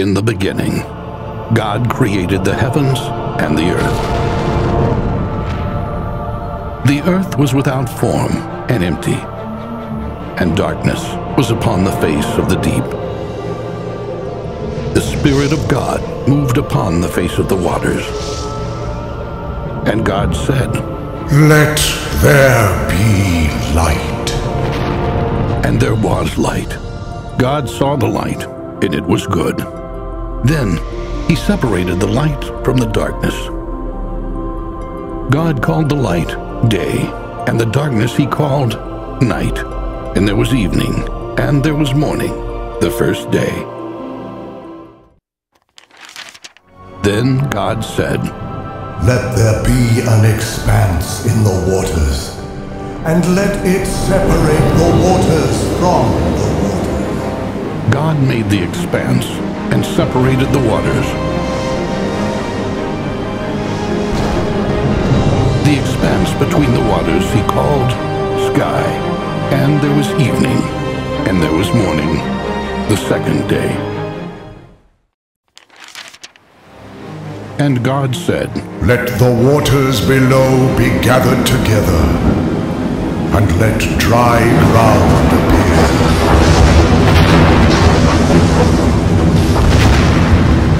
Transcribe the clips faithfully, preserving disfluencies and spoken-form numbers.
In the beginning, God created the heavens and the earth. The earth was without form and empty, and darkness was upon the face of the deep. The Spirit of God moved upon the face of the waters. And God said, "Let there be light." And there was light. God saw the light, and it was good. Then he separated the light from the darkness. God called the light day, and the darkness he called night. And there was evening, and there was morning, the first day. Then God said, "Let there be an expanse in the waters, and let it separate the waters from the water." God made the expanse and separated the waters. The expanse between the waters he called sky, and there was evening, and there was morning, the second day. And God said, "Let the waters below be gathered together, and let dry ground appear."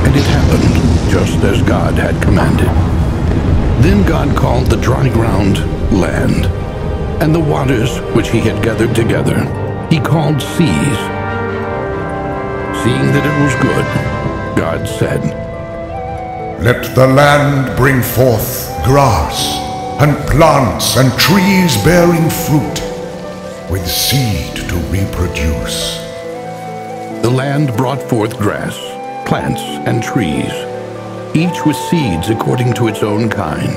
And it happened just as God had commanded. Then God called the dry ground land, and the waters which he had gathered together he called seas. Seeing that it was good, God said, "Let the land bring forth grass, and plants and trees bearing fruit, with seed to reproduce." The land brought forth grass, plants, and trees, each with seeds according to its own kind.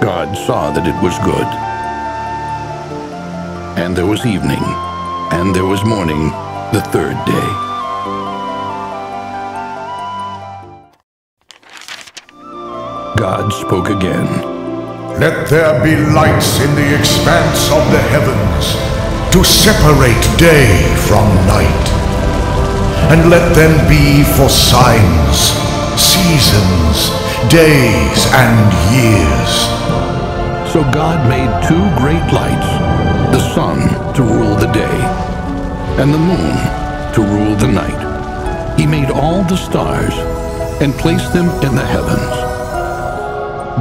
God saw that it was good. And there was evening, and there was morning, the third day. God spoke again. "Let there be lights in the expanse of the heavens, to separate day from night. And let them be for signs, seasons, days, and years." So God made two great lights, the sun to rule the day, and the moon to rule the night. He made all the stars and placed them in the heavens.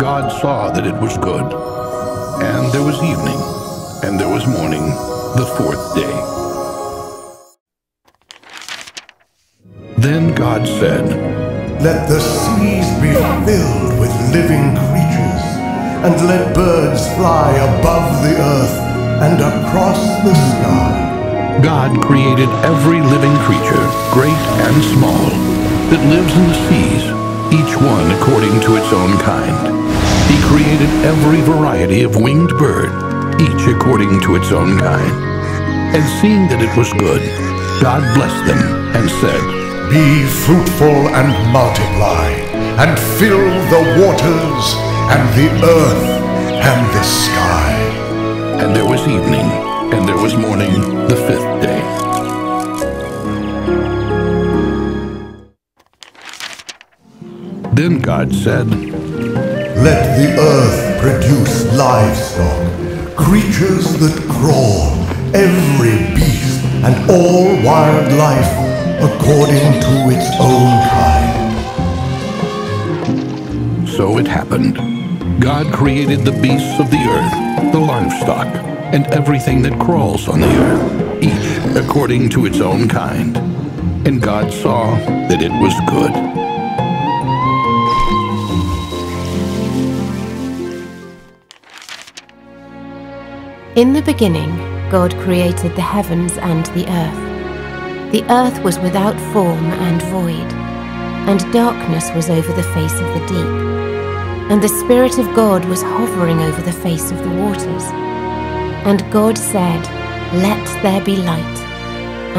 God saw that it was good, and there was evening, and there was morning, the fourth day. Then God said, "Let the seas be filled with living creatures, and let birds fly above the earth and across the sky." God created every living creature, great and small, that lives in the seas, each one according to its own kind. He created every variety of winged bird, each according to its own kind. And seeing that it was good, God blessed them and said, "Be fruitful and multiply, and fill the waters and the earth and the sky." And there was evening, and there was morning, the fifth day. Then God said, "Let the earth produce livestock, creatures that crawl, every beast, and all wildlife according to its own kind." So it happened. God created the beasts of the earth, the livestock, and everything that crawls on the earth, each according to its own kind. And God saw that it was good. In the beginning, God created the heavens and the earth. The earth was without form and void, and darkness was over the face of the deep. And the Spirit of God was hovering over the face of the waters. And God said, "Let there be light,"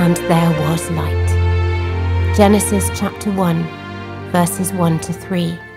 and there was light. Genesis chapter one, verses one to three.